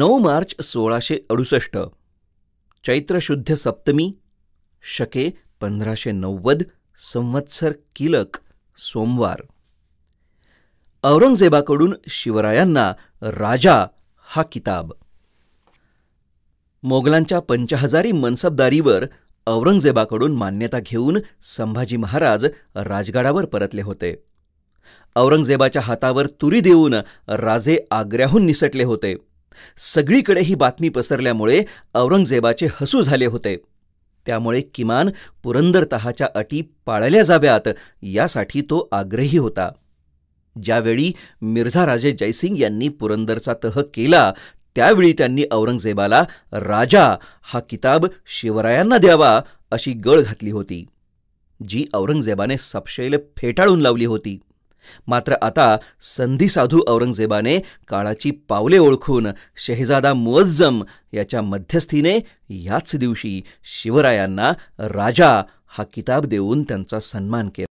9 मार्च 1668 चैत्र शुद्ध सप्तमी शके 1590 संवत्सर किलक सोमवार औरंगजेबाकडून शिवरायांना राजा हा किताब. मोगलांच्या 50,000 मनसबदारीवर औरंगजेबाकडून मान्यता घेऊन संभाजी महाराज राजगडावर परतले होते. औरंगजेबाच्या हातावर तुरी देऊन राजे आग्र्याहून निसटले होते. सगळीकडे ही बातमी पसरल्यामुळे औरंगजेबाचे हसू झाले होते. त्यामुळे किमान पुरंदर तहाच्या अटी पाळल्या जाव्यात यासाठी तो आग्रही होता. ज्यावेळी मिर्जा राजे जयसिंह यांनी पुरंदरचा तह केला त्यावेळी त्यांनी औरंगजेबाला राजा हा किताब शिवरायांना द्यावा अशी गळ घातली होती, जी औरंगजेबाने सपशैल फेटाळून लावली होती. मात्र आता संधी साधू औरंगजेबाने काळाची पावले ओळखून शहजादा मुअज्जम याच्या मध्यस्थीने याच दिवशी शिवरायांना राजा हा किताब देऊन त्यांचा सन्मान केला.